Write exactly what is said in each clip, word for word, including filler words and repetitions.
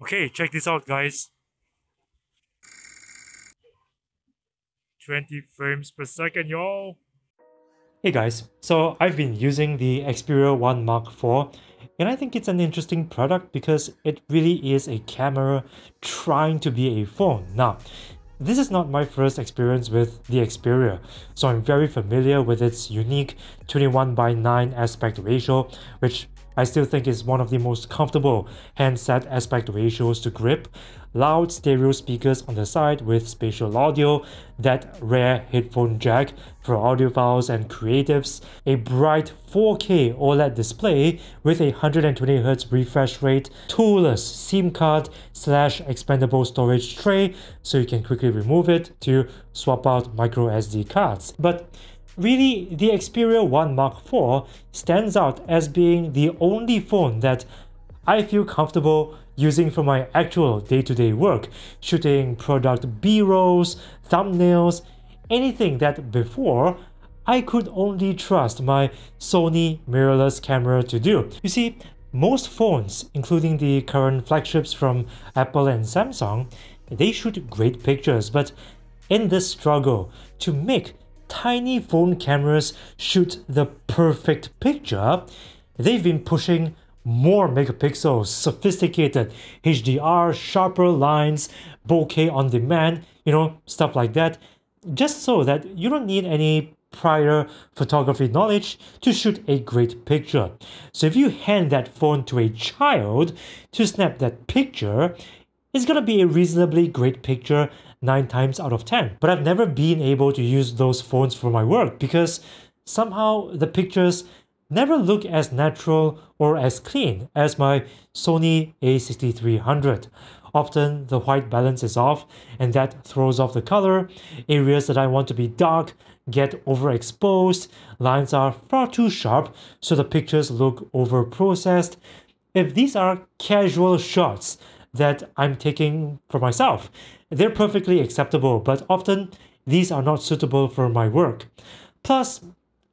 Okay, check this out, guys. twenty frames per second, y'all. Hey guys, so I've been using the Xperia one mark four, and I think it's an interesting product because it really is a camera trying to be a phone. Now, this is not my first experience with the Xperia, so I'm very familiar with its unique twenty-one by nine aspect ratio, which I still think is one of the most comfortable handset aspect ratios to grip, loud stereo speakers on the side with spatial audio, that rare headphone jack for audiophiles and creatives, a bright four K OLED display with a one hundred twenty hertz refresh rate, toolless SIM card slash expandable storage tray so you can quickly remove it to swap out micro S D cards. But really, the Xperia one mark four stands out as being the only phone that I feel comfortable using for my actual day-to-day work, shooting product B-rolls, thumbnails, anything that before I could only trust my Sony mirrorless camera to do. You see, most phones, including the current flagships from Apple and Samsung, they shoot great pictures, but in this struggle to make tiny phone cameras shoot the perfect picture, they've been pushing more megapixels, sophisticated H D R, sharper lines, bokeh on demand, you know, stuff like that, just so that you don't need any prior photography knowledge to shoot a great picture. So if you hand that phone to a child to snap that picture, it's gonna be a reasonably great picture nine times out of ten. But I've never been able to use those phones for my work because somehow the pictures never look as natural or as clean as my Sony A sixty-three hundred. Often the white balance is off and that throws off the color. Areas that I want to be dark get overexposed. Lines are far too sharp, so the pictures look overprocessed. If these are casual shots that I'm taking for myself, they're perfectly acceptable, but often these are not suitable for my work. Plus,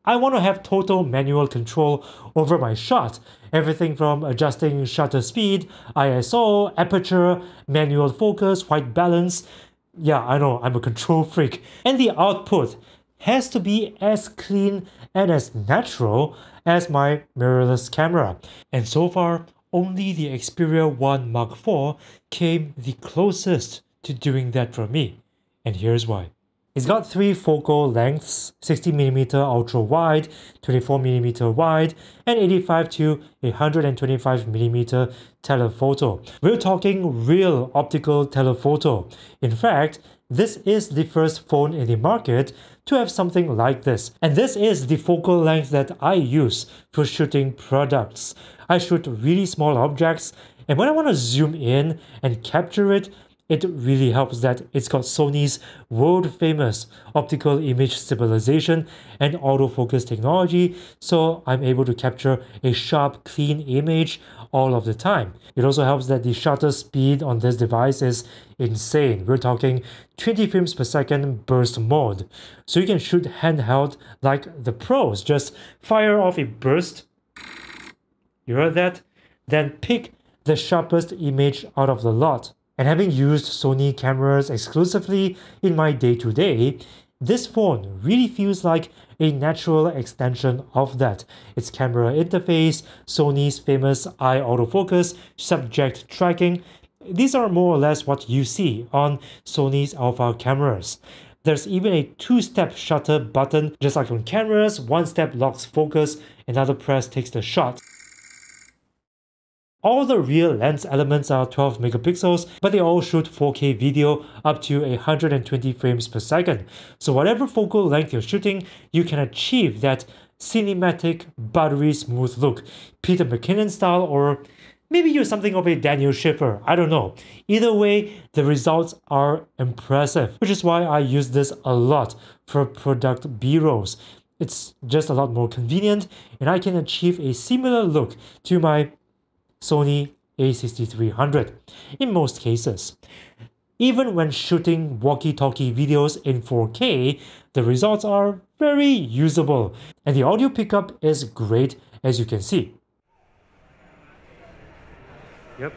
I want to have total manual control over my shot. Everything from adjusting shutter speed, I S O, aperture, manual focus, white balance. Yeah, I know, I'm a control freak. And the output has to be as clean and as natural as my mirrorless camera. And so far, only the Xperia one mark four came the closest to doing that for me, and here's why. It's got three focal lengths, sixty millimeter ultra wide, twenty-four millimeter wide, and eighty-five to one hundred twenty-five millimeter telephoto. We're talking real optical telephoto. In fact, this is the first phone in the market to have something like this. And this is the focal length that I use for shooting products. I shoot really small objects, and when I want to zoom in and capture it, it really helps that it's got Sony's world-famous optical image stabilization and autofocus technology, so I'm able to capture a sharp, clean image all of the time. It also helps that the shutter speed on this device is insane. We're talking twenty frames per second burst mode, so you can shoot handheld like the pros. Just fire off a burst, you heard that? Then pick the sharpest image out of the lot. And having used Sony cameras exclusively in my day-to-day, this phone really feels like a natural extension of that. Its camera interface, Sony's famous eye autofocus, subject tracking, these are more or less what you see on Sony's Alpha cameras. There's even a two-step shutter button, just like on cameras. One step locks focus, another press takes the shot. All the real lens elements are twelve megapixels, but they all shoot four K video up to one hundred twenty frames per second. So whatever focal length you're shooting, you can achieve that cinematic, buttery smooth look, Peter McKinnon style, or maybe you're something of a Daniel Schiffer, I don't know. Either way, the results are impressive, which is why I use this a lot for product B-rolls. It's just a lot more convenient, and I can achieve a similar look to my Sony A sixty-three hundred in most cases. Even when shooting walkie-talkie videos in four K, the results are very usable, and the audio pickup is great, as you can see. Yep.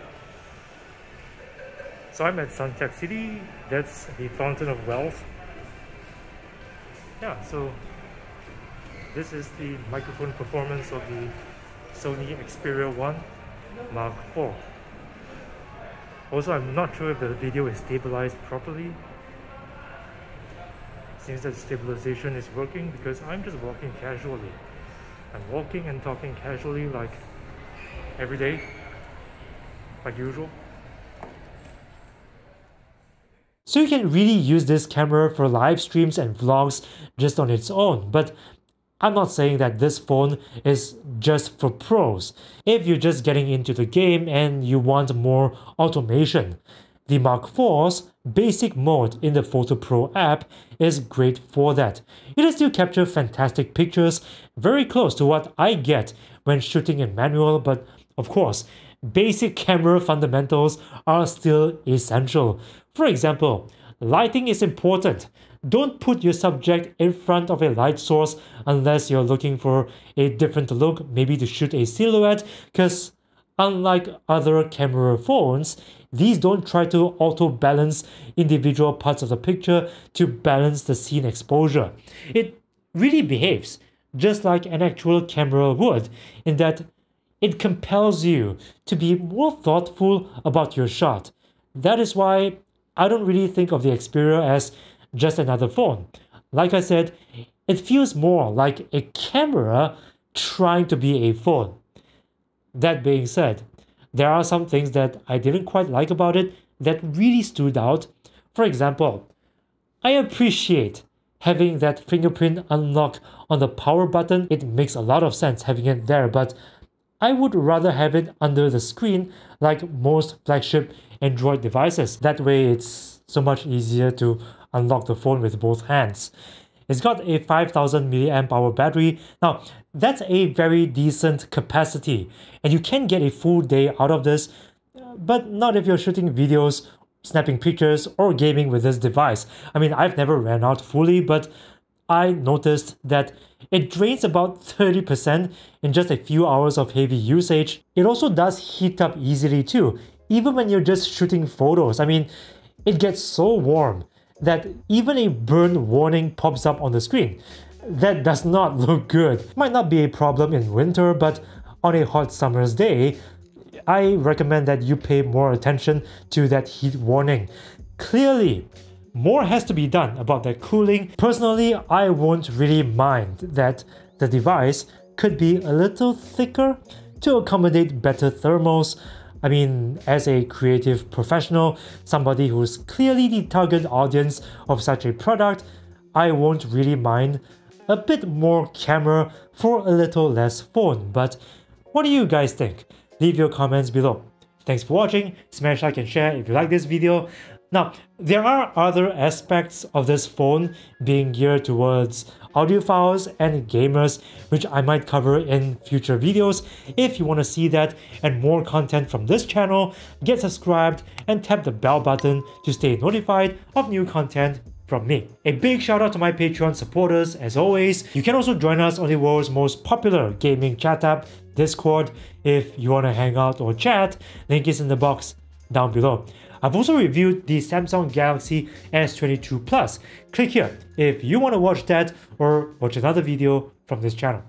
So I'm at Suntec City. That's the fountain of wealth. Yeah, so this is the microphone performance of the Sony Xperia one Mark four. Also, I'm not sure if the video is stabilized properly. Seems that stabilization is working because I'm just walking casually. I'm walking and talking casually like every day, like usual. So you can really use this camera for live streams and vlogs just on its own, but I'm not saying that this phone is just for pros. If you're just getting into the game and you want more automation, the Mark four's basic mode in the Photo Pro app is great for that. It'll still capture fantastic pictures, very close to what I get when shooting in manual, but of course, basic camera fundamentals are still essential. For example, lighting is important. Don't put your subject in front of a light source unless you're looking for a different look, maybe to shoot a silhouette, because unlike other camera phones, these don't try to auto-balance individual parts of the picture to balance the scene exposure. It really behaves just like an actual camera would, in that it compels you to be more thoughtful about your shot. That is why I don't really think of the Xperia as just another phone. Like I said, it feels more like a camera trying to be a phone. That being said, there are some things that I didn't quite like about it that really stood out. For example, I appreciate having that fingerprint unlock on the power button. It makes a lot of sense having it there, but I would rather have it under the screen like most flagship Android devices. That way it's so much easier to unlock the phone with both hands. It's got a five thousand milliamp hour battery. Now, that's a very decent capacity, and you can get a full day out of this, but not if you're shooting videos, snapping pictures, or gaming with this device. I mean, I've never ran out fully, but I noticed that it drains about thirty percent in just a few hours of heavy usage. It also does heat up easily too, even when you're just shooting photos. I mean, it gets so warm that even a burn warning pops up on the screen. That does not look good. Might not be a problem in winter, but on a hot summer's day, I recommend that you pay more attention to that heat warning. Clearly, more has to be done about that cooling. Personally, I won't really mind that the device could be a little thicker to accommodate better thermals. I mean, as a creative professional, somebody who's clearly the target audience of such a product, I won't really mind a bit more camera for a little less phone. But what do you guys think? Leave your comments below. Thanks for watching. Smash like and share if you like this video. Now, there are other aspects of this phone being geared towards audiophiles and gamers, which I might cover in future videos. If you want to see that and more content from this channel, get subscribed and tap the bell button to stay notified of new content from me. A big shout out to my Patreon supporters as always. You can also join us on the world's most popular gaming chat app, Discord, if you want to hang out or chat. Link is in the box down below. I've also reviewed the Samsung Galaxy S twenty-two Plus. Click here if you want to watch that or watch another video from this channel.